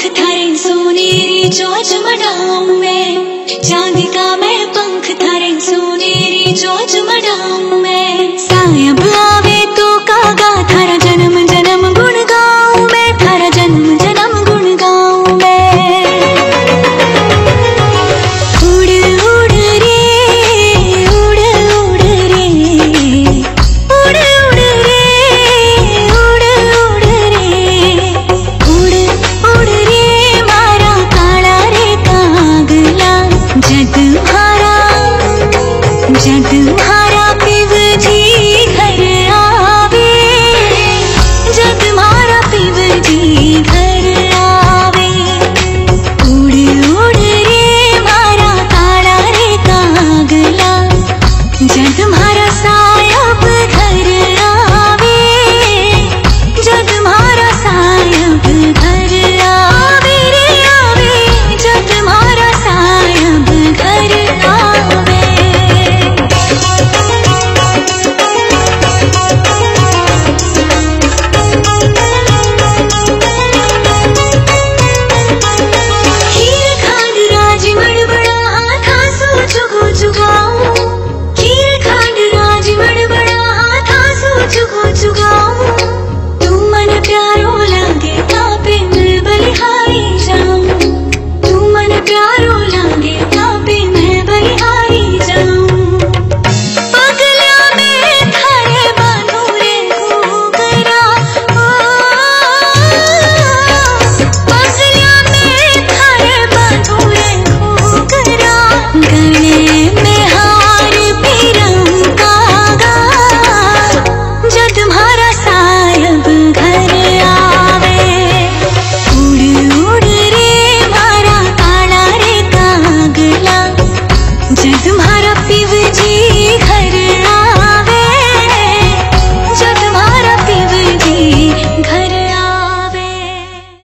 पंख थारे सोनेरी जोज मडाऊं मैं, चांद का मैं पंख थारे सोनेरी जोज मडाऊं मैं। साया